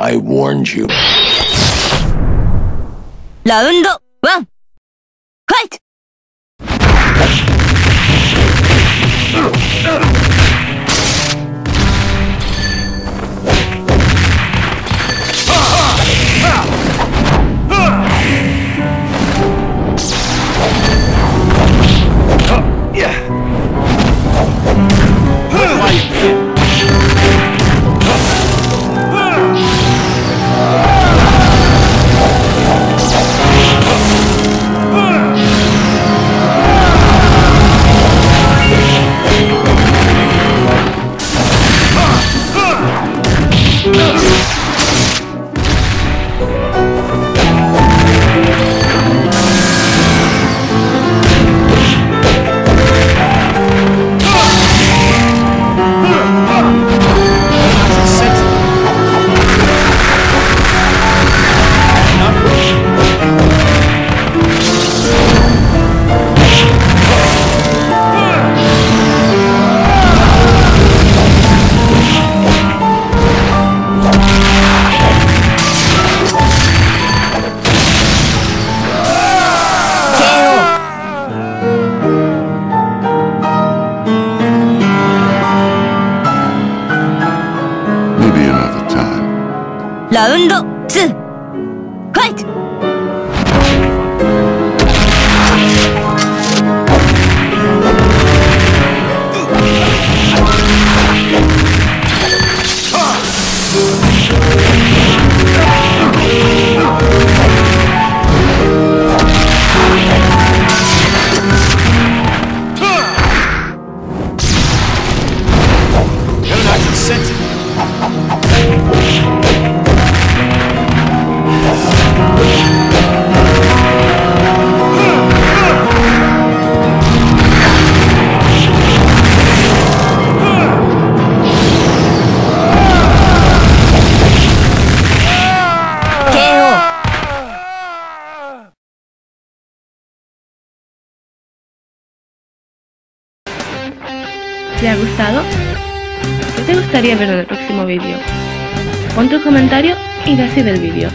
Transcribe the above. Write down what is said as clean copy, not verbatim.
I warned you. ラウンド1、ファイト。ラウンド2、ファイト。¿Te ha gustado? ¿Qué te gustaría ver en el próximo vídeo? Pon tu comentario y decide el vídeo.